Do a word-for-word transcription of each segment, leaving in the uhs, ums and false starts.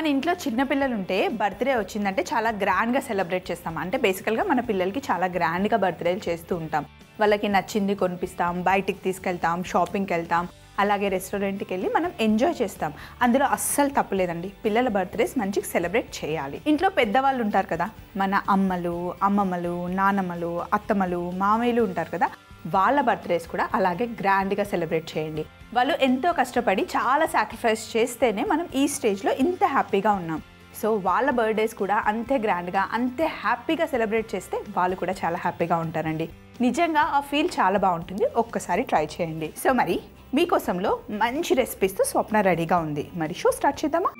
మన ఇంట్లో చిన్న పిల్లలు ఉంటే బర్త్డే వచ్చిందంటే చాలా గ్రాండ్ గా సెలబ్రేట్ చేస్తాం. అంటే బేసికల్ గా మన పిల్లలకి చాలా గ్రాండ్ గా బర్త్డేలు చేస్తూ ఉంటాం. వాళ్ళకి నచ్చింది కొనిపిస్తాం, బయటికి తీసుకెళ్తాం, షాపింగ్కి వెళ్తాం, అలాగే రెస్టారెంట్కి వెళ్ళి మనం ఎంజాయ్ చేస్తాం. అందులో అస్సలు తప్పులేదండి, పిల్లల బర్త్డేస్ మంచిగా సెలబ్రేట్ చేయాలి. ఇంట్లో పెద్దవాళ్ళు ఉంటారు కదా, మన అమ్మలు, అమ్మమ్మలు, నానమ్మలు, అత్తమ్మలు, మామయ్యలు ఉంటారు కదా, వాళ్ళ బర్త్డేస్ కూడా అలాగే గ్రాండ్గా సెలబ్రేట్ చేయండి. వాళ్ళు ఎంతో కష్టపడి చాలా సాక్రిఫైస్ చేస్తేనే మనం ఈ స్టేజ్లో ఇంత హ్యాపీగా ఉన్నాం. సో వాళ్ళ బర్త్డేస్ కూడా అంతే గ్రాండ్గా అంతే హ్యాపీగా సెలబ్రేట్ చేస్తే వాళ్ళు కూడా చాలా హ్యాపీగా ఉంటారండి. నిజంగా ఆ ఫీల్ చాలా బాగుంటుంది, ఒక్కసారి ట్రై చేయండి. సో మరి మీకోసంలో మంచి రెసిపీస్తో స్వప్న రెడీగా ఉంది. మరి షో స్టార్ట్ చేద్దామా?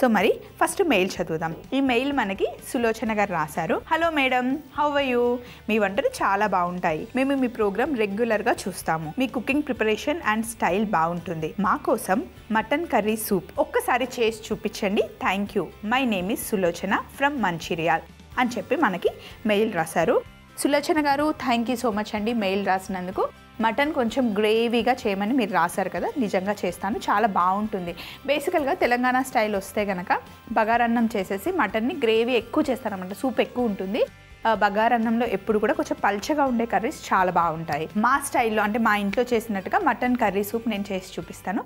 సో మరి ఫస్ట్ మెయిల్ చదువుదాం. ఈ మెయిల్ మనకి సులోచన గారు రాశారు. Hello madam, how are you? మీ వంటలు చాలా బాగుంటాయి. మేము మీ ప్రోగ్రామ్ రెగ్యులర్గా చూస్తాము. మీ కుకింగ్ ప్రిపరేషన్ అండ్ స్టైల్ బాగుంటుంది. మా కోసం మటన్ కర్రీ సూప్ ఒక్కసారి చేసి చూపించండి. Thank you. My name is Sulochana from Mancherial అని చెప్పి మనకి మెయిల్ రాశారు. సులోచన గారు, థ్యాంక్ యూ సో మచ్ అండి మెయిల్ రాసినందుకు. మటన్ కొంచెం గ్రేవీగా చేయమని మీరు రాశారు కదా, నిజంగా చేస్తాను, చాలా బాగుంటుంది. బేసికల్గా తెలంగాణ స్టైల్ వస్తే కనుక బగారన్నం చేసేసి మటన్ని గ్రేవీ ఎక్కువ చేస్తారన్నమాట, సూప్ ఎక్కువ ఉంటుంది. బగారన్నంలో ఎప్పుడు కూడా కొంచెం పల్చగా ఉండే కర్రీస్ చాలా బాగుంటాయి. మా స్టైల్లో అంటే మా ఇంట్లో చేసినట్టుగా మటన్ కర్రీ సూప్ నేను చేసి చూపిస్తాను.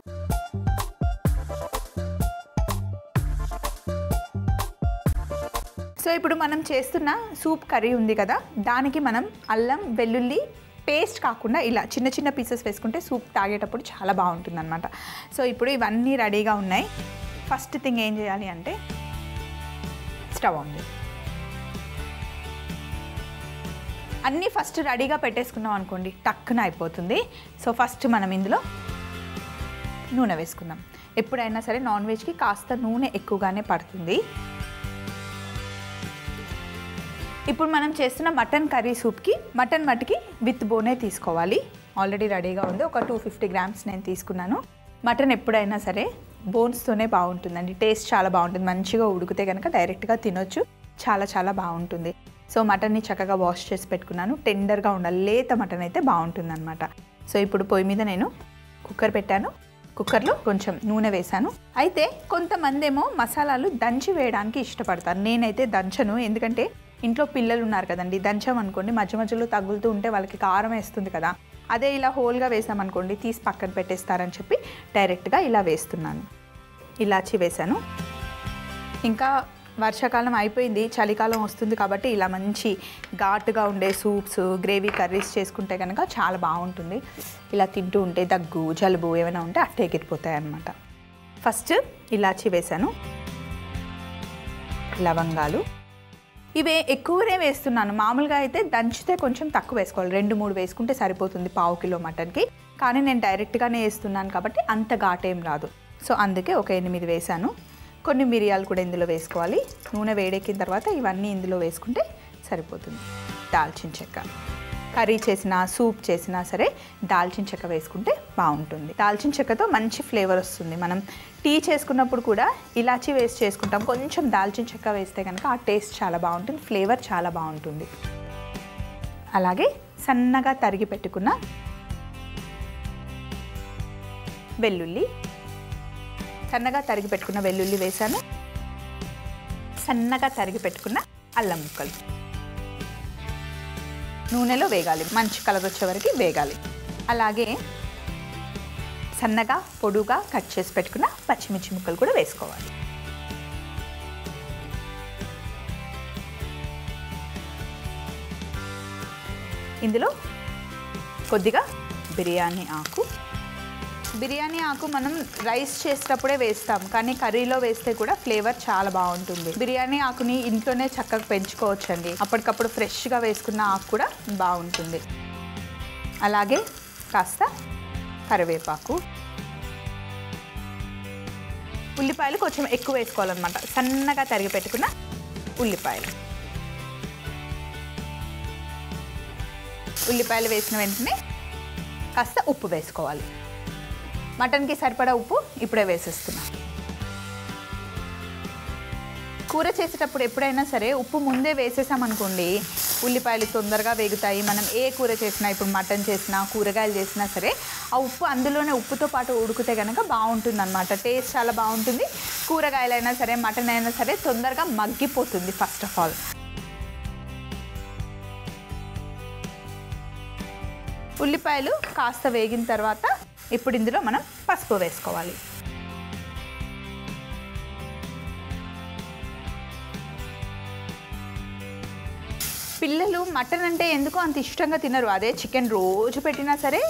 సో ఇప్పుడు మనం చేస్తున్న సూప్ కర్రీ ఉంది కదా, దానికి మనం అల్లం వెల్లుల్లి పేస్ట్ కాకుండా ఇలా చిన్న చిన్న పీసెస్ వేసుకుంటే సూప్ తాగేటప్పుడు చాలా బాగుంటుంది అనమాట. సో ఇప్పుడు ఇవన్నీ రెడీగా ఉన్నాయి. ఫస్ట్ థింగ్ ఏం చేయాలి అంటే స్టవ్ ఆన్ చేయాలి. అన్నీ ఫస్ట్ రెడీగా పెట్టేసుకున్నాం అనుకోండి, టక్కున అయిపోతుంది. సో ఫస్ట్ మనం ఇందులో నూనె వేసుకుందాం. ఎప్పుడైనా సరే నాన్ వెజ్కి కాస్త నూనె ఎక్కువగానే పడుతుంది. ఇప్పుడు మనం చేస్తున్న మటన్ కర్రీ సూప్కి మటన్ మటుకి విత్ బోనే తీసుకోవాలి. ఆల్రెడీ రెడీగా ఉంది. ఒక టూ ఫిఫ్టీ గ్రామ్స్ నేను తీసుకున్నాను. మటన్ ఎప్పుడైనా సరే బోన్స్తోనే బాగుంటుందండి, టేస్ట్ చాలా బాగుంటుంది. మంచిగా ఉడికితే కనుక డైరెక్ట్గా తినొచ్చు, చాలా చాలా బాగుంటుంది. సో మటన్ని చక్కగా వాష్ చేసి పెట్టుకున్నాను. టెండర్గా ఉండాలి, లేత మటన్ అయితే బాగుంటుందన్నమాట. సో ఇప్పుడు పొయ్యి మీద నేను కుక్కర్ పెట్టాను. కుక్కర్లో కొంచెం నూనె వేసాను. అయితే కొంతమంది ఏమో మసాలాలు దంచి వేయడానికి ఇష్టపడతారు. నేనైతే దంచను, ఎందుకంటే ఇంట్లో పిల్లలు ఉన్నారు కదండి, దంచాం అనుకోండి మధ్య మధ్యలో తగులుతూ ఉంటే వాళ్ళకి కారం వేస్తుంది కదా. అదే ఇలా హోల్గా వేసామనుకోండి తీసి పక్కన పెట్టేస్తారని చెప్పి డైరెక్ట్గా ఇలా వేస్తున్నాను. ఇలాచి వేసాను. ఇంకా వర్షాకాలం అయిపోయింది, చలికాలం వస్తుంది కాబట్టి ఇలా మంచి ఘాటుగా ఉండే సూప్స్, గ్రేవీ కర్రీస్ చేసుకుంటే కనుక చాలా బాగుంటుంది. ఇలా తింటూ ఉంటే దగ్గు జలుబు ఏమైనా ఉంటే అట్టే ఎగిరిపోతాయి అన్నమాట. ఫస్ట్ ఇలాచి వేసాను, లవంగాలు ఇవే ఎక్కువనే వేస్తున్నాను. మామూలుగా అయితే దంచితే కొంచెం తక్కువ వేసుకోవాలి, రెండు మూడు వేసుకుంటే సరిపోతుంది పావు కిలో మటన్కి. కానీ నేను డైరెక్ట్గానే వేస్తున్నాను కాబట్టి అంత ఘాటేం రాదు. సో అందుకే ఒక ఎనిమిది వేసాను. కొన్ని మిరియాలు కూడా ఇందులో వేసుకోవాలి. నూనె వేడెక్కిన తర్వాత ఇవన్నీ ఇందులో వేసుకుంటే సరిపోతుంది. దాల్చిన చెక్క, కర్రీ చేసినా సూప్ చేసినా సరే దాల్చిన చెక్క వేసుకుంటే బాగుంటుంది. దాల్చిన చెక్కతో మంచి ఫ్లేవర్ వస్తుంది. మనం టీ చేసుకున్నప్పుడు కూడా ఇలాచి వేస్ట్ చేసుకుంటాం, కొంచెం దాల్చిన చెక్క వేస్తే కనుక ఆ టేస్ట్ చాలా బాగుంటుంది, ఫ్లేవర్ చాలా బాగుంటుంది. అలాగే సన్నగా తరిగి పెట్టుకున్న వెల్లుల్లి, సన్నగా తరిగి పెట్టుకున్న వెల్లుల్లి వేసాను. సన్నగా తరిగి పెట్టుకున్న అల్లం ముక్కలు నూనెలో వేగాలి, మంచి కలర్ వచ్చే వరకు వేగాలి. అలాగే సన్నగా పొడుగా కట్ చేసి పెట్టుకున్న పచ్చిమిర్చి ముక్కలు కూడా వేసుకోవాలి. ఇందులో కొద్దిగా బిర్యానీ ఆకు. బిర్యానీ ఆకు మనం రైస్ చేసేటప్పుడే వేస్తాం, కానీ కర్రీలో వేస్తే కూడా ఫ్లేవర్ చాలా బాగుంటుంది. బిర్యానీ ఆకుని ఇంట్లోనే చక్కగా పెంచుకోవచ్చండి, అప్పటికప్పుడు ఫ్రెష్గా వేసుకున్న ఆకు కూడా బాగుంటుంది. అలాగే కాస్త కరివేపాకు. ఉల్లిపాయలు కొంచెం ఎక్కువ వేసుకోవాలన్నమాట, సన్నగా తరిగి పెట్టుకున్న ఉల్లిపాయలు. ఉల్లిపాయలు వేసిన వెంటనే కాస్త ఉప్పు వేసుకోవాలి. మటన్కి సరిపడా ఉప్పు ఇప్పుడే వేసేస్తున్నాం. కూర చేసేటప్పుడు ఎప్పుడైనా సరే ఉప్పు ముందే వేసేసామనుకోండి ఉల్లిపాయలు తొందరగా వేగుతాయి। మనం ఏ కూర చేసినా ఇప్పుడు మటన్ చేసినా కూరగాయలు చేసినా సరే ఆ ఉప్పు అందులోనే ఉప్పుతో పాటు ఉడికితే గనక బాగుంటుందన్నమాట। టేస్ట్ చాలా బాగుంటుంది। కూరగాయలైనా సరే మటన్ అయినా సరే తొందరగా మగ్గిపోతుంది ఫస్ట్ ఆఫ్ ఆల్। ఉల్లిపాయలు కాస్త వేగిన తర్వాత ఇప్పుడు ఇందులో మనం పసుపు వేసుకోవాలి। పిల్లలు మటన్ అంటే ఎందుకో అంత ఇష్టంగా తినరు। అదే చికెన్ రోజు పెట్టినా సరే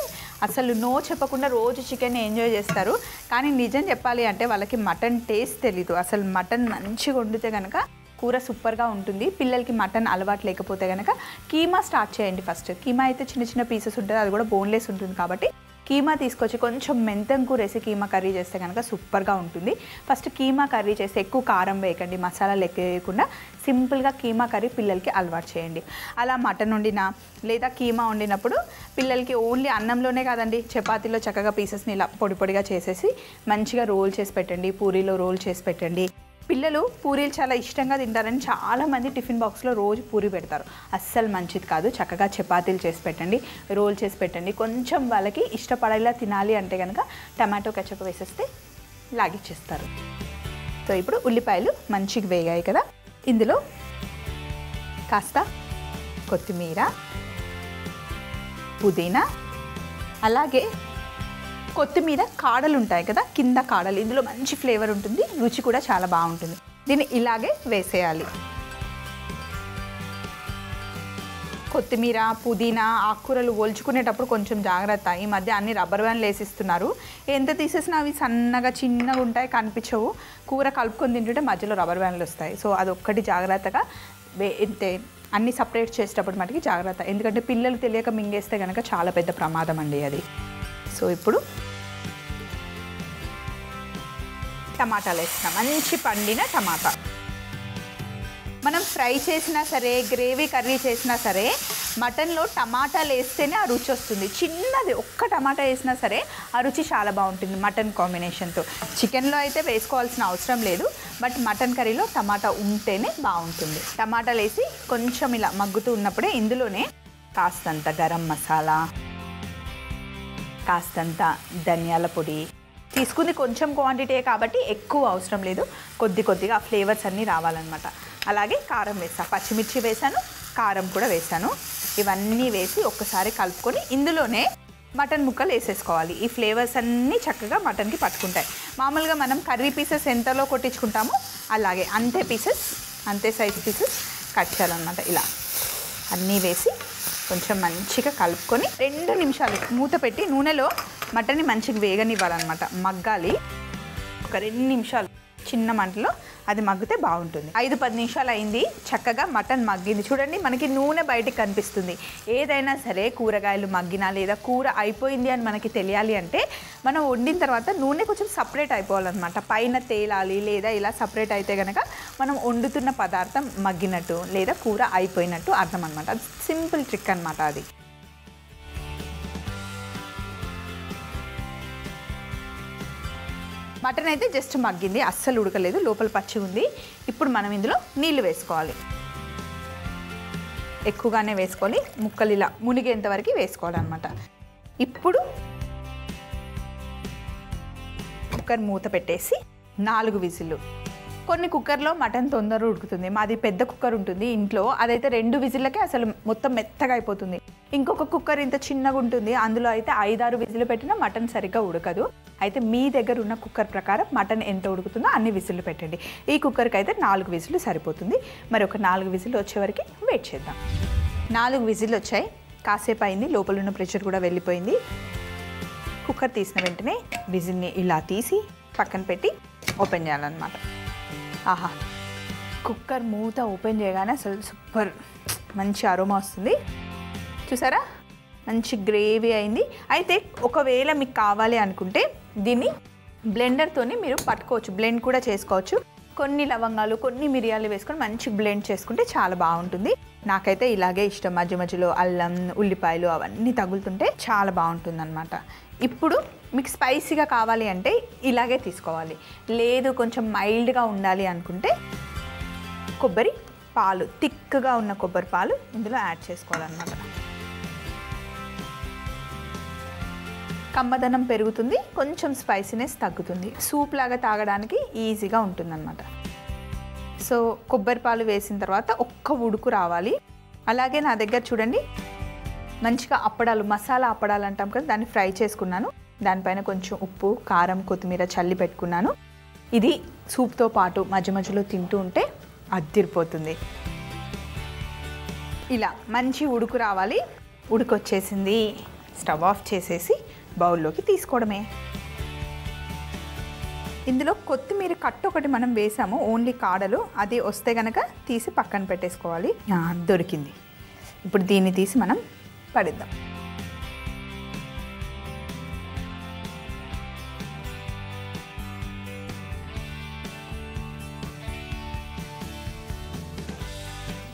అసలు నో చెప్పకుండా రోజు చికెన్ ఎంజాయ్ చేస్తారు। కానీ నిజం చెప్పాలి అంటే వాళ్ళకి మటన్ టేస్ట్ తెలీదు। అసలు మటన్ మంచిగా వండితే కనుక కూర సూపర్గా ఉంటుంది। పిల్లలకి మటన్ అలవాటు లేకపోతే కనుక కీమా స్టార్ట్ చేయండి ఫస్ట్। కీమా అయితే చిన్న చిన్న పీసెస్ ఉంటుంది, అది కూడా బోన్లెస్ ఉంటుంది కాబట్టి కీమా తీసుకొచ్చి కొంచెం మెంతం కూర వేసి కీమా కర్రీ చేస్తే కనుక సూపర్గా ఉంటుంది। ఫస్ట్ కీమా కర్రీ చేస్తే ఎక్కువ కారం వేయకండి, మసాలాలు ఎక్కువ వేయకుండా సింపుల్గా కీమా కర్రీ పిల్లలకి అలవాటు చేయండి। అలా మటన్ వండినా లేదా కీమా వండినప్పుడు పిల్లలకి ఓన్లీ అన్నంలోనే కాదండి, చపాతీలో చక్కగా పీసెస్ని ఇలా పొడి పొడిగా చేసేసి మంచిగా రోల్ చేసి పెట్టండి, పూరీలో రోల్ చేసి పెట్టండి। పిల్లలు పూరీలు చాలా ఇష్టంగా తింటారని చాలామంది టిఫిన్ బాక్స్లో రోజు పూరీ పెడతారు, అస్సలు మంచిది కాదు। చక్కగా చపాతీలు చేసి పెట్టండి, రోల్ చేసి పెట్టండి। కొంచెం వాళ్ళకి ఇష్టపడేలా తినాలి అంటే కనుక టమాటో కెచప్ వేసేస్తే లాగిచ్చేస్తారు। సో ఇప్పుడు ఉల్లిపాయలు మంచిగా వేగాయి కదా, ఇందులో కాస్త కొత్తిమీర, పుదీనా, అలాగే కొత్తిమీర కాడలు ఉంటాయి కదా కింద కాడలు, ఇందులో మంచి ఫ్లేవర్ ఉంటుంది, రుచి కూడా చాలా బాగుంటుంది। దీన్ని ఇలాగే వేసేయాలి। కొత్తిమీర పుదీనా ఆకుకూరలు ఒల్చుకునేటప్పుడు కొంచెం జాగ్రత్త, ఈ మధ్య అన్ని రబ్బర్ బ్యాండ్లు వేసిస్తున్నారు, ఎంత తీసేసినా అవి సన్నగా చిన్నగా ఉంటాయి, కనిపించవు। కూర కలుపుకొని తింటుంటే మధ్యలో రబ్బర్ బ్యాండ్లు వస్తాయి। సో అదొక్కటి జాగ్రత్తగా వే అంతే, అన్ని సపరేట్ చేసేటప్పుడు మటుకి జాగ్రత్త, ఎందుకంటే పిల్లలు తెలియక మింగేస్తే కనుక చాలా పెద్ద ప్రమాదం అండి అది। సో ఇప్పుడు టమాటాలు వేస్తాం, మంచి పండిన టమాటా। మనం ఫ్రై చేసినా సరే గ్రేవీ కర్రీ చేసినా సరే మటన్లో టమాటాలు వేస్తేనే ఆ రుచి వస్తుంది। చిన్నది ఒక్క టమాటా వేసినా సరే ఆ రుచి చాలా బాగుంటుంది మటన్ కాంబినేషన్తో। చికెన్లో అయితే వేసుకోవాల్సిన అవసరం లేదు, బట్ మటన్ కర్రీలో టమాటా ఉంటేనే బాగుంటుంది। టమాటాలు వేసి కొంచెం ఇలా మగ్గుతూ ఉన్నప్పుడే ఇందులోనే కాస్తంత గరం మసాలా, కాస్తంత ధనియాల పొడి తీసుకుంది, కొంచెం క్వాంటిటీ కాబట్టి ఎక్కువ అవసరం లేదు, కొద్ది కొద్దిగా ఆ ఫ్లేవర్స్ అన్నీ రావాలన్నమాట। అలాగే కారం వేసాను, పచ్చిమిర్చి వేసాను, కారం కూడా వేసాను, ఇవన్నీ వేసి ఒక్కసారి కలుపుకొని ఇందులోనే మటన్ ముక్కలు వేసేసుకోవాలి। ఈ ఫ్లేవర్స్ అన్నీ చక్కగా మటన్కి పట్టుకుంటాయి। మామూలుగా మనం కర్రీ పీసెస్ ఎంతలో కొట్టించుకుంటామో అలాగే అంతే పీసెస్, అంతే సైజ్ పీసెస్ కట్ చేయాలన్నమాట। ఇలా అన్నీ వేసి కొంచెం మంచిగా కలుపుకొని రెండు నిమిషాలు మూత పెట్టి నూనెలో మటన్ని మంచిగా వేగనివ్వాలన్నమాట, మగ్గాలి ఒక రెండు నిమిషాలు చిన్న మంటలో, అది మగ్గితే బాగుంటుంది। ఐదు పది నిమిషాలు అయింది, చక్కగా మటన్ మగ్గింది చూడండి, మనకి నూనె బయటికి కనిపిస్తుంది। ఏదైనా సరే కూరగాయలు మగ్గినా లేదా కూర అయిపోయింది అని మనకి తెలియాలి అంటే మనం వండిన తర్వాత నూనె కొంచెం సపరేట్ అయిపోవాలన్నమాట, పైన తేలాలి లేదా ఇలా సపరేట్ అయితే కనుక మనం వండుతున్న పదార్థం మగ్గినట్టు లేదా కూర అయిపోయినట్టు అర్థం అనమాట। అది సింపుల్ ట్రిక్ అనమాట అది। మటన్ అయితే జస్ట్ మగ్గింది, అస్సలు ఉడకలేదు, లోపల పచ్చి ఉంది। ఇప్పుడు మనం ఇందులో నీళ్ళు వేసుకోవాలి, ఎక్కువగానే వేసుకోవాలి, ముక్కలు ఇలా మునిగేంత వరకు వేసుకోవాలన్నమాట। ఇప్పుడు కుక్కర్ మూత పెట్టేసి నాలుగు విజిల్లు, కొన్ని కుక్కర్లో మటన్ తొందరగా ఉడుకుతుంది, మాది పెద్ద కుక్కర్ ఉంటుంది ఇంట్లో, అదైతే రెండు విజిల్లకే అసలు మొత్తం మెత్తగా అయిపోతుంది। ఇంకొక కుక్కర్ ఇంత చిన్నగా ఉంటుంది, అందులో అయితే ఐదారు విజిల్లు పెట్టినా మటన్ సరిగ్గా ఉడకదు। అయితే మీ దగ్గర ఉన్న కుక్కర్ ప్రకారం మటన్ ఎంత ఉడుకుతుందో అన్ని విజిల్లు పెట్టండి। ఈ కుక్కర్కి అయితే నాలుగు విజిల్లు సరిపోతుంది। మరి ఒక నాలుగు విజిల్లు వచ్చేవరకు వెయిట్ చేద్దాం। నాలుగు విజిల్లు వచ్చాయి, కాసేపు అయింది, లోపల ఉన్న ప్రెషర్ కూడా వెళ్ళిపోయింది। కుక్కర్ తీసిన వెంటనే విజిల్ని ఇలా తీసి పక్కన పెట్టి ఓపెన్ చేయాలన్నమాట। ఆహా, కుక్కర్ మూత ఓపెన్ చేయగానే అసలు సూపర్ మంచి అరోమా వస్తుంది, చూసారా, మంచి గ్రేవీ అయింది। అయితే ఒకవేళ మీకు కావాలి అనుకుంటే దీన్ని బ్లెండర్తోని మీరు పట్టుకోవచ్చు, బ్లెండ్ కూడా చేసుకోవచ్చు, కొన్ని లవంగాలు కొన్ని మిరియాలు వేసుకొని మంచి బ్లెండ్ చేసుకుంటే చాలా బాగుంటుంది। నాకైతే ఇలాగే ఇష్టం, మధ్య మధ్యలో అల్లం ఉల్లిపాయలు అవన్నీ తగులుతుంటే చాలా బాగుంటుంది అనమాట। ఇప్పుడు మీకు స్పైసీగా కావాలి అంటే ఇలాగే తీసుకోవాలి, లేదు కొంచెం మైల్డ్గా ఉండాలి అనుకుంటే కొబ్బరి పాలు తిక్కగా ఉన్న కొబ్బరి పాలు ఇందులో యాడ్ చేసుకోవాలన్నమాట. కమ్మదనం పెరుగుతుంది, కొంచెం స్పైసీనెస్ తగ్గుతుంది, సూప్ లాగా తాగడానికి ఈజీగా ఉంటుందన్నమాట. సో కొబ్బరి పాలు వేసిన తర్వాత ఒక్క ఉడుకు రావాలి. అలాగే నా దగ్గర చూడండి మంచిగా అప్పడాలు, మసాలా అప్పడాలు అంటాం కదా, దాన్ని ఫ్రై చేసుకున్నాను. దానిపైన కొంచెం ఉప్పు కారం కొత్తిమీర చల్లి పెట్టుకున్నాను. ఇది సూప్తో పాటు మధ్య మధ్యలో తింటూ ఉంటే అద్దిరిపోతుంది. ఇలా మంచి ఉడుకు రావాలి. ఉడుకొచ్చేసింది. స్టవ్ ఆఫ్ చేసేసి బౌల్లోకి తీసుకోవడమే. ఇందులో కొత్తిమీర కట్టు ఒకటి మనం వేసాము, ఓన్లీ కాడలు. అది వస్తే కనుక తీసి పక్కన పెట్టేసుకోవాలి. దొరికింది. ఇప్పుడు దీన్ని తీసి మనం పడిద్దాం.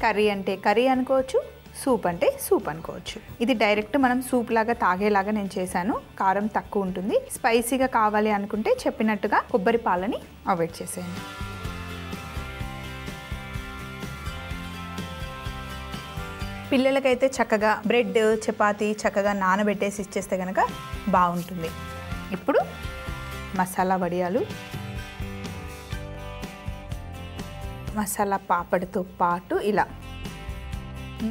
కర్రీ అంటే కర్రీ అనుకోవచ్చు, సూప్ అంటే సూప్ అనుకోవచ్చు. ఇది డైరెక్ట్ మనం సూప్ లాగా తాగేలాగా నేను చేశాను. కారం తక్కువ ఉంటుంది. స్పైసీగా కావాలి అనుకుంటే చెప్పినట్టుగా కొబ్బరి పాలని అవాయిడ్ చేసేయండి. పిల్లలకైతే చక్కగా బ్రెడ్ చపాతీ చక్కగా నానబెట్టేసి ఇచ్చేస్తే కనుక బాగుంటుంది. ఇప్పుడు మసాలా వడియాలు, మసాలా పాపడితో పాటు ఇలా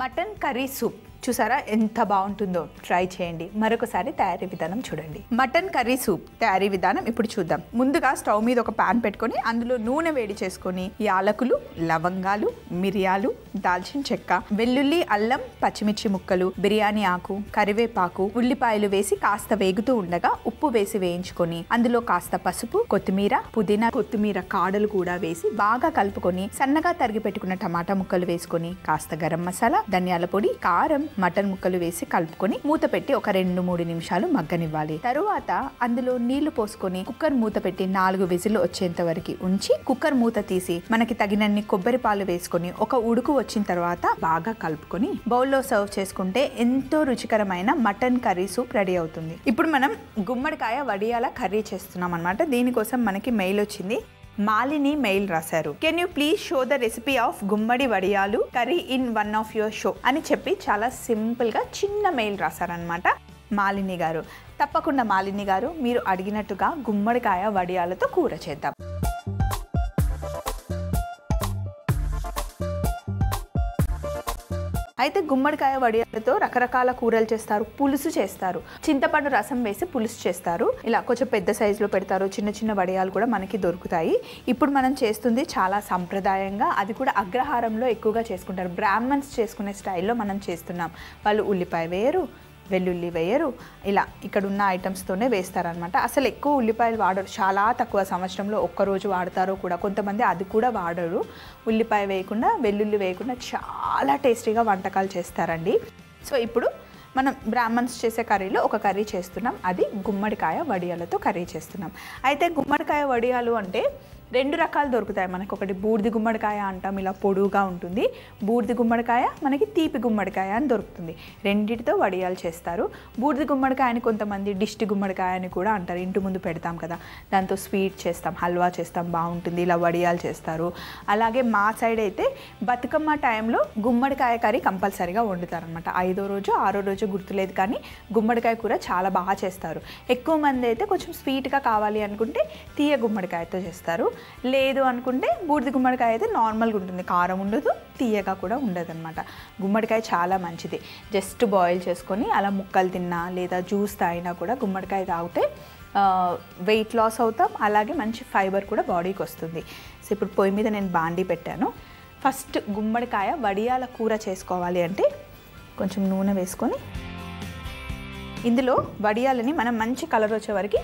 మటన్ కర్రీ సూప్. చూసారా ఎంత బాగుంటుందో, ట్రై చేయండి. మరొకసారి తయారీ విధానం చూడండి. మటన్ కర్రీ సూప్ తయారీ విధానం ఇప్పుడు చూద్దాం. ముందుగా స్టవ్ మీద ఒక ప్యాన్ పెట్టుకొని అందులో నూనె వేడి చేసుకొని యాలకులు, లవంగాలు, మిరియాలు, దాల్చిన చెక్క, వెల్లుల్లి, అల్లం, పచ్చిమిర్చి ముక్కలు, బిర్యానీ ఆకు, కరివేపాకు, ఉల్లిపాయలు వేసి కాస్త వేగుతూ ఉండగా ఉప్పు వేసి వేయించుకొని అందులో కాస్త పసుపు, కొత్తిమీర, పుదీనా, కొత్తిమీర కాడలు కూడా వేసి బాగా కలుపుకొని సన్నగా తరిగి పెట్టుకున్న టమాటా ముక్కలు వేసుకొని కాస్త గరం మసాలా, ధనియాల పొడి, కారం, మటన్ ముక్కలు వేసి కలుపుకొని మూత పెట్టి ఒక రెండు మూడు నిమిషాలు మగ్గనివ్వాలి. తరువాత అందులో నీళ్లు పోసుకొని కుక్కర్ మూత పెట్టి నాలుగు విజిల్లు వచ్చేంత వరకు ఉంచి కుక్కర్ మూత తీసి మనకి తగినన్ని కొబ్బరి పాలు వేసుకొని ఒక ఉడుకు వచ్చిన తర్వాత బాగా కలుపుకొని బౌల్లో సర్వ్ చేసుకుంటే ఎంతో రుచికరమైన మటన్ కర్రీ సూప్ రెడీ అవుతుంది. ఇప్పుడు మనం గుమ్మడికాయ వడియాల కర్రీ చేస్తున్నాం అనమాట. దీనికోసం మనకి మెయిల్ వచ్చింది. మాలిని మెయిల్ రాశారు. Can you please show the recipe of గుమ్మడి వడియాలు curry in one of your show అని చెప్పి చాలా సింపుల్గా చిన్న మెయిల్ రాశారనమాట మాలిని గారు. తప్పకుండా మాలిని గారు, మీరు అడిగినట్టుగా గుమ్మడికాయ వడియాలతో కూర చేద్దాం. అయితే గుమ్మడికాయ వడియాలతో రకరకాల కూరలు చేస్తారు. పులుసు చేస్తారు, చింతపండు రసం వేసి పులుసు చేస్తారు. ఇలా కొంచెం పెద్ద సైజులో పెడతారు. చిన్న చిన్న వడియాలు కూడా మనకి దొరుకుతాయి. ఇప్పుడు మనం చేస్తుంది చాలా సంప్రదాయంగా, అది కూడా అగ్రహారంలో ఎక్కువగా చేసుకుంటారు. బ్రాహ్మణ్స్ చేసుకునే స్టైల్లో మనం చేస్తున్నాం. వాళ్ళు ఉల్లిపాయ వేయరు, వెల్లుల్లి వేయరు, ఇలా ఇక్కడ ఉన్న ఐటమ్స్తోనే వేస్తారనమాట. అసలు ఎక్కువ ఉల్లిపాయలు వాడరు, చాలా తక్కువ. సంవత్సరంలో ఒక్కరోజు వాడతారో కూడా, కొంతమంది అది కూడా వాడరు. ఉల్లిపాయ వేయకుండా వెల్లుల్లి వేయకుండా చాలా టేస్టీగా వంటకాలు చేస్తారండి. సో ఇప్పుడు మనం బ్రాహ్మణ్స్ చేసే కర్రీలో ఒక కర్రీ చేస్తున్నాం. అది గుమ్మడికాయ వడియాలతో కర్రీ చేస్తున్నాం. అయితే గుమ్మడికాయ వడియాలు అంటే రెండు రకాలు దొరుకుతాయి మనకు. ఒకటి బూర్ది గుమ్మడికాయ అంటాం, ఇలా పొడువుగా ఉంటుంది. బూర్ది గుమ్మడికాయ మనకి తీపి గుమ్మడికాయ అని దొరుకుతుంది. రెండింటితో వడియాలు చేస్తారు. బూర్ది గుమ్మడికాయని కొంతమంది దిష్టి గుమ్మడికాయ అని కూడా అంటారు. ఇంటి ముందు పెడతాం కదా, దాంతో స్వీట్ చేస్తాం, హల్వా చేస్తాం, బాగుంటుంది. ఇలా వడియాలు చేస్తారు. అలాగే మా సైడ్ అయితే బతుకమ్మ టైంలో గుమ్మడికాయ కర్రీ కంపల్సరీగా వండుతారనమాట. ఐదో రోజు ఆరో రోజు గుర్తులేదు కానీ గుమ్మడికాయ కూర చాలా బాగా చేస్తారు. ఎక్కువ మంది అయితే కొంచెం స్వీట్గా కావాలి అనుకుంటే తీయ గుమ్మడికాయతో చేస్తారు. లేదు అనుకుంటే బూర్ది గుమ్మడికాయ అయితే నార్మల్గా ఉంటుంది, కారం ఉండదు, తీయగా కూడా ఉండదు అనమాట. గుమ్మడికాయ చాలా మంచిది. జస్ట్ బాయిల్ చేసుకొని అలా ముక్కలు తిన్నా లేదా జ్యూస్ తాగినా కూడా గుమ్మడికాయ తాగితే వెయిట్ లాస్ అవుతాం. అలాగే మంచి ఫైబర్ కూడా బాడీకి వస్తుంది. సో ఇప్పుడు పొయ్యి మీద నేను బాండీ పెట్టాను. ఫస్ట్ గుమ్మడికాయ వడియాల కూర చేసుకోవాలి అంటే కొంచెం నూనె వేసుకొని ఇందులో వడియాలని మనం మంచి కలర్ వచ్చే వరకు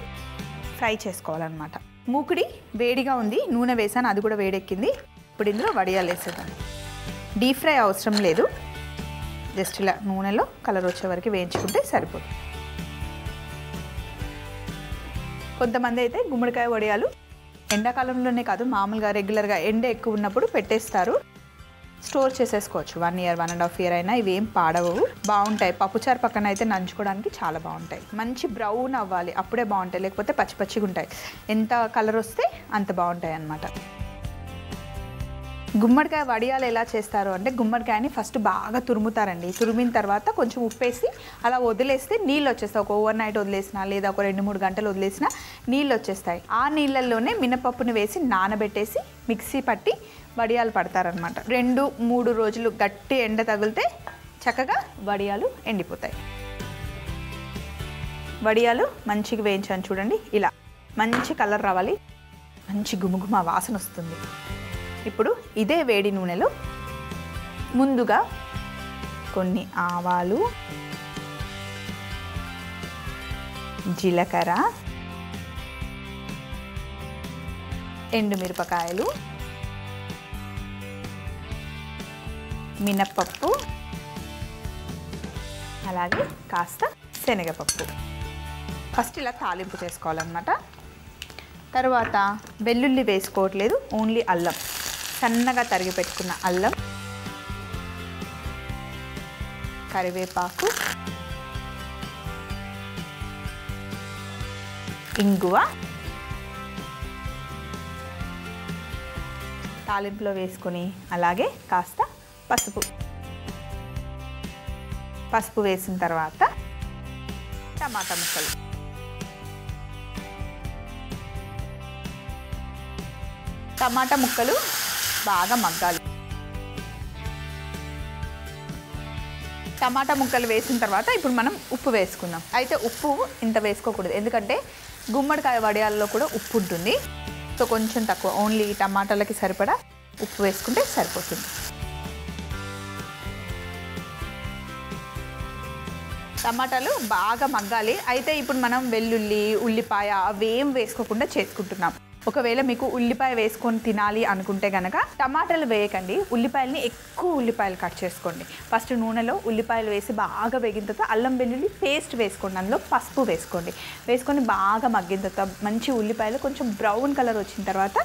ఫ్రై చేసుకోవాలన్నమాట. మూకుడి వేడిగా ఉంది, నూనె వేసాను, అది కూడా వేడెక్కింది. ఇప్పుడు ఇందులో వడియాలు వేసేద్దాం. డీప్ ఫ్రై అవసరం లేదు, జస్ట్ ఇలా నూనెలో కలర్ వచ్చే వరకు వేయించుకుంటే సరిపోతుంది. కొంతమంది అయితే గుమ్మడికాయ వడియాలు ఎండాకాలంలోనే కాదు, మామూలుగా రెగ్యులర్గా ఎండ ఎక్కువ ఉన్నప్పుడు పెట్టేస్తారు, స్టోర్ చేసేసుకోవచ్చు. One year one and half year అయినా ఇవేం పాడవు, బాగుంటాయి. పప్పుచారు పక్కన అయితే నంచుకోవడానికి చాలా బాగుంటాయి. మంచి బ్రౌన్ అవ్వాలి, అప్పుడే బాగుంటాయి. లేకపోతే పచ్చి పచ్చిగా ఉంటాయి. ఎంత కలర్ వస్తే అంత బాగుంటాయి అన్నమాట. గుమ్మడికాయ వడియాలు ఎలా చేస్తారో అంటే గుమ్మడికాయని ఫస్ట్ బాగా తురుముతారండి. తురిమిన తర్వాత కొంచెం ఉప్పేసి అలా వదిలేస్తే నీళ్ళు వచ్చేస్తాయి. ఒక ఓవర్ నైట్ వదిలేసినా లేదా ఒక రెండు మూడు గంటలు వదిలేసినా నీళ్ళు వచ్చేస్తాయి. ఆ నీళ్ళల్లోనే మినపప్పుని వేసి నానబెట్టేసి మిక్సీ పట్టి వడియాలు పడతారనమాట. రెండు మూడు రోజులు గట్టి ఎండ తగిలితే చక్కగా వడియాలు ఎండిపోతాయి. వడియాలు మంచిగా వేయించాను చూడండి, ఇలా మంచి కలర్ రావాలి, మంచి గుమగుమ వాసన వస్తుంది. ఇప్పుడు ఇదే వేడి నూనెలో ముందుగా కొన్ని ఆవాలు, జీలకర్ర, ఎండుమిరపకాయలు, మినపప్పు, అలాగే కాస్త శనగపప్పు ఫస్ట్ ఇలా తాలింపు చేసుకోవాలన్నమాట. తర్వాత వెల్లుల్లి వేసుకోవట్లేదు, ఓన్లీ అల్లం, సన్నగా తరిగి పెట్టుకున్న అల్లం, కరివేపాకు, ఇంగువ తాలింపులో వేసుకొని అలాగే కాస్త పసుపు పసుపు వేసిన తర్వాత టమాటా ముక్కలు, టమాటా ముక్కలు బాగా మగ్గాలి. టమాటా ముక్కలు వేసిన తర్వాత ఇప్పుడు మనం ఉప్పు వేసుకుందాం. అయితే ఉప్పు ఇంత వేసుకోకూడదు, ఎందుకంటే గుమ్మడికాయ వడియాల్లో కూడా ఉప్పు ఉంటుంది. సో కొంచెం తక్కువ, ఓన్లీ టమాటాలకి సరిపడా ఉప్పు వేసుకుంటే సరిపోతుంది. టమాటాలు బాగా మగ్గాలి. అయితే ఇప్పుడు మనం వెల్లుల్లి, ఉల్లిపాయ అవేం వేసుకోకుండా చేసుకుంటున్నాం. ఒకవేళ మీకు ఉల్లిపాయ వేసుకొని తినాలి అనుకుంటే కనుక టమాటాలు వేయకండి, ఉల్లిపాయలని ఎక్కువ ఉల్లిపాయలు కట్ చేసుకోండి. ఫస్ట్ నూనెలో ఉల్లిపాయలు వేసి బాగా వేగిన తర్వాత అల్లం వెల్లుల్లి పేస్ట్ వేసుకోండి, అందులో పసుపు వేసుకోండి. వేసుకొని బాగా మగ్గిన తర్వాత మంచి ఉల్లిపాయలు కొంచెం బ్రౌన్ కలర్ వచ్చిన తర్వాత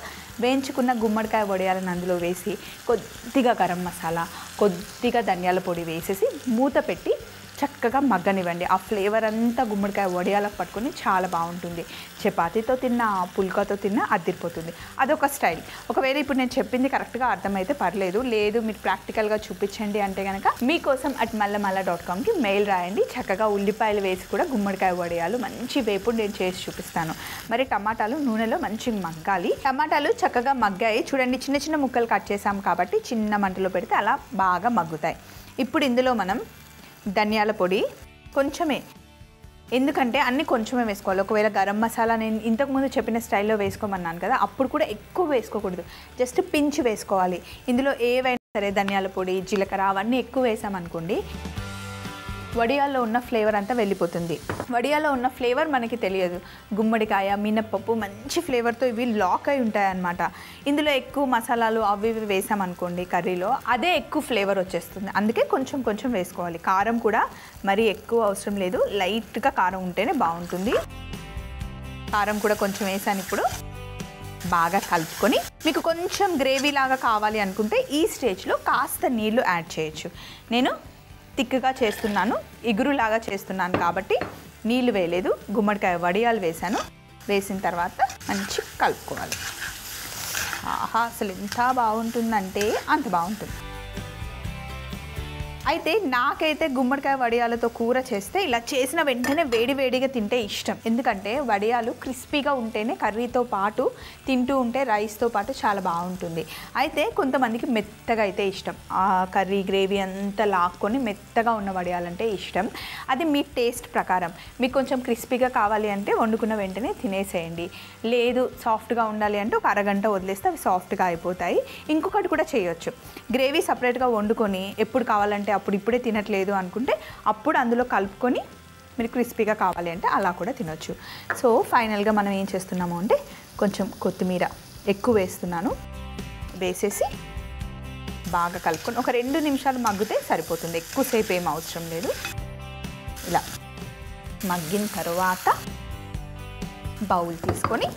వేయించుకున్న గుమ్మడికాయ వడియాలను అందులో వేసి కొద్దిగా గరం మసాలా, కొద్దిగా ధనియాల పొడి వేసేసి మూత పెట్టి చక్కగా మగ్గనివ్వండి. ఆ ఫ్లేవర్ అంతా గుమ్మడికాయ వడియాలకు పట్టుకొని చాలా బాగుంటుంది. చపాతీతో తిన్నా, పుల్కాతో తిన్నా అదిరిపోతుంది. అదొక స్టైల్. ఒకవేళ ఇప్పుడు నేను చెప్పింది కరెక్ట్గా అర్థమైతే పర్లేదు, లేదు మీరు ప్రాక్టికల్గా చూపించండి అంటే కనుక మీకోసం అట్ మల్లమల్ల డాట్ కామ్కి మెయిల్ రాయండి. చక్కగా ఉల్లిపాయలు వేసి కూడా గుమ్మడికాయ వడియాలు మంచి వేపుడు నేను చేసి చూపిస్తాను. మరి టమాటాలు నూనెలో మంచి మగ్గాలి. టమాటాలు చక్కగా మగ్గాయి చూడండి. చిన్న చిన్న ముక్కలు కట్ చేసాం కాబట్టి చిన్న మంటలో పెడితే అలా బాగా మగ్గుతాయి. ఇప్పుడు ఇందులో మనం ధనియాల పొడి కొంచెమే, ఎందుకంటే అన్నీ కొంచెమే వేసుకోవాలి. ఒకవేళ గరం మసాలా నేను ఇంతకుముందు చెప్పిన స్టైల్లో వేసుకోమన్నాను కదా, అప్పుడు కూడా ఎక్కువ వేసుకోకూడదు, జస్ట్ పించ్ వేసుకోవాలి. ఇందులో ఏవైనా సరే ధనియాల పొడి, జీలకర్ర అవన్నీ ఎక్కువ వేసామనుకోండి వడియాల్లో ఉన్న ఫ్లేవర్ అంతా వెళ్ళిపోతుంది. వడియాల్లో ఉన్న ఫ్లేవర్ మనకి తెలియదు. గుమ్మడికాయ, మినప్పప్పు మంచి ఫ్లేవర్తో ఇవి లాక్ అయి ఉంటాయన్నమాట. ఇందులో ఎక్కువ మసాలాలు అవి ఇవి వేసామనుకోండి కర్రీలో, అదే ఎక్కువ ఫ్లేవర్ వచ్చేస్తుంది. అందుకే కొంచెం కొంచెం వేసుకోవాలి. కారం కూడా మరీ ఎక్కువ అవసరం లేదు, లైట్గా కారం ఉంటేనే బాగుంటుంది. కారం కూడా కొంచెం వేసాను. ఇప్పుడు బాగా కలుపుకొని మీకు కొంచెం గ్రేవీ లాగా కావాలి అనుకుంటే ఈ స్టేజ్లో కాస్త నీళ్లు యాడ్ చేయొచ్చు. నేను తిక్కుగా చేస్తున్నాను, ఇగురులాగా చేస్తున్నాను కాబట్టి నీళ్ళు వేయలేదు, గుమ్మడికాయ వడియాలు వేసాను. వేసిన తర్వాత మంచి కలుపుకోవాలి. ఆహా, అసలు ఎంత బాగుంటుందంటే అంత బాగుంటుంది. అయితే నాకైతే గుమ్మడికాయ వడియాలతో కూర చేస్తే ఇలా చేసిన వెంటనే వేడి వేడిగా తింటే ఇష్టం. ఎందుకంటే వడియాలు క్రిస్పీగా ఉంటేనే కర్రీతో పాటు తింటూ ఉంటే రైస్తో పాటు చాలా బాగుంటుంది. అయితే కొంతమందికి మెత్తగా అయితే ఇష్టం, ఆ కర్రీ గ్రేవీ అంతా లాక్కొని మెత్తగా ఉన్న వడియాలంటే ఇష్టం. అది మీ టేస్ట్ ప్రకారం. మీకు కొంచెం క్రిస్పీగా కావాలి అంటే వండుకున్న వెంటనే తినేసేయండి, లేదు సాఫ్ట్గా ఉండాలి అంటే ఒక అరగంట వదిలేస్తే అవి సాఫ్ట్గా అయిపోతాయి. ఇంకొకటి కూడా చేయొచ్చు, గ్రేవీ సపరేట్గా వండుకొని ఎప్పుడు కావాలంటే అప్పుడు ఇప్పుడే తినట్లేదు అనుకుంటే అప్పుడు అందులో కలుపుకొని మీరు క్రిస్పీగా కావాలి అంటే అలా కూడా తినొచ్చు. సో ఫైనల్గా మనం ఏం చేస్తున్నాము అంటే కొంచెం కొత్తిమీర ఎక్కువ వేస్తున్నాను, వేసేసి బాగా కలుపుకొని ఒక రెండు నిమిషాలు మగ్గితే సరిపోతుంది. ఎక్కువసేపు ఏం అవసరం లేదు. ఇలా మగ్గిన తర్వాత బౌల్ తీసుకొని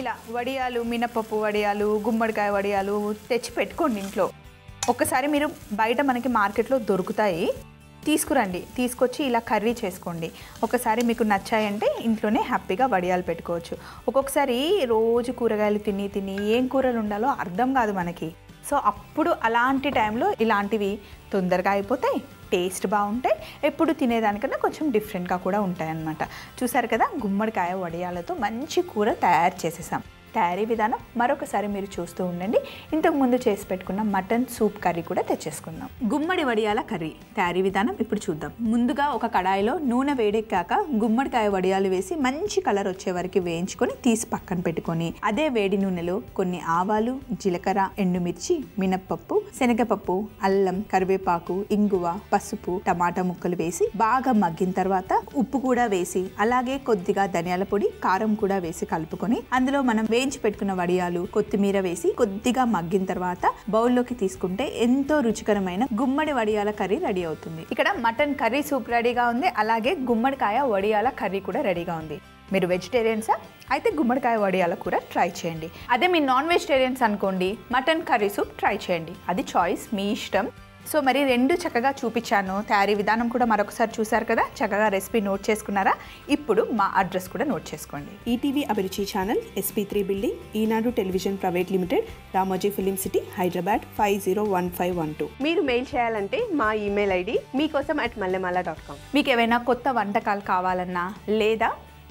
ఇలా వడియాలు, మినపప్పు వడియాలు, గుమ్మడికాయ వడియాలు తెచ్చి పెట్టుకోండి ఇంట్లో. ఒక్కసారి మీరు బయట మనకి మార్కెట్లో దొరుకుతాయి, తీసుకురండి తీసుకొచ్చి ఇలా కర్రీ చేసుకోండి। ఒకసారి మీకు నచ్చాయంటే ఇంట్లోనే హ్యాపీగా వడియాలు పెట్టుకోవచ్చు। ఒక్కొక్కసారి రోజు కూరగాయలు తిని తిని ఏం కూరలు ఉండాలో అర్థం కాదు మనకి। సో అప్పుడు అలాంటి టైంలో ఇలాంటివి తొందరగా అయిపోతాయి, టేస్ట్ బాగుంటాయి, ఎప్పుడు తినేదానికన్నా కొంచెం డిఫరెంట్గా కూడా ఉంటాయన్నమాట। చూసారు కదా గుమ్మడికాయ వడియాలతో మంచి కూర తయారు చేసేసాం। తయారీ విధానం మరొకసారి మీరు చూస్తూ ఉండండి। ఇంతకుముందు చేసి పెట్టుకున్న మటన్ సూప్ కర్రీ కూడా తెచ్చేసుకుందాం। గుమ్మడి వడియాల కర్రీ తయారీ విధానం ఇప్పుడు చూద్దాం। ముందుగా ఒక కడాయిలో నూనె వేడెక్కాక గుమ్మడికాయ వడియాలు వేసి మంచి కలర్ వచ్చే వరకు వేయించుకొని తీసి పక్కన పెట్టుకొని అదే వేడి నూనెలో కొన్ని ఆవాలు, జీలకర్ర, ఎండుమిర్చి, మినప్పప్పు, శనగపప్పు, అల్లం, కరివేపాకు, ఇంగువ, పసుపు, టమాటా ముక్కలు వేసి బాగా మగ్గిన తర్వాత ఉప్పు కూడా వేసి అలాగే కొద్దిగా ధనియాల పొడి, కారం కూడా వేసి కలుపుకొని అందులో మనం వేయించి పెట్టుకున్న వడియాలు, కొత్తిమీర వేసి కొద్దిగా మగ్గిన తర్వాత బౌల్లోకి తీసుకుంటే ఎంతో రుచికరమైన గుమ్మడి వడియాల కర్రీ రెడీ అవుతుంది। ఇక్కడ మటన్ కర్రీ సూప్ రెడీగా ఉంది, అలాగే గుమ్మడికాయ వడియాల కర్రీ కూడా రెడీగా ఉంది। మీరు వెజిటేరియన్సా అయితే గుమ్మడికాయ వడియాల కూర ట్రై చేయండి, అదే మీ నాన్ వెజిటేరియన్స్ అనుకోండి మటన్ కర్రీ సూప్ ట్రై చేయండి, అది చాయిస్ మీ ఇష్టం। సో మరి రెండు చక్కగా చూపించాను, తయారీ విధానం కూడా మరొకసారి చూసారు కదా, చక్కగా రెసిపీ నోట్ చేసుకున్నారా? ఇప్పుడు మా అడ్రస్ కూడా నోట్ చేసుకోండి। ETV Abhiruchi channel, SP three building, Eenadu television private limited, Ramoji film city, Hyderabad five zero one five one two. మీరు మెయిల్ చేయాలంటే మా ఈమెయిల్ ఐడి మీకోసం అట్ మల్లెమాల డాట్ కామ్। మీకు ఏమైనా కొత్త వంటకాలు కావాలన్నా లేదా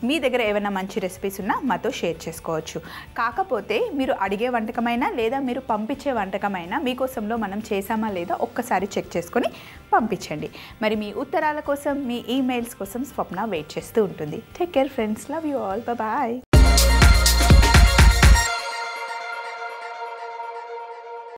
మీ దగ్గర ఏమైనా మంచి రెసిపీస్ ఉన్నా మాతో షేర్ చేసుకోవచ్చు। కాకపోతే మీరు అడిగే వంటకమైనా లేదా మీరు పంపించే వంటకమైనా మీకోసంలో మనం చేసామా లేదా ఒక్కసారి చెక్ చేసుకొని పంపించండి। మరి మీ ఉత్తరాల కోసం, మీ ఈమెయిల్స్ కోసం స్వప్న వెయిట్ చేస్తూ ఉంటుంది। Take care friends, love you all, bye bye.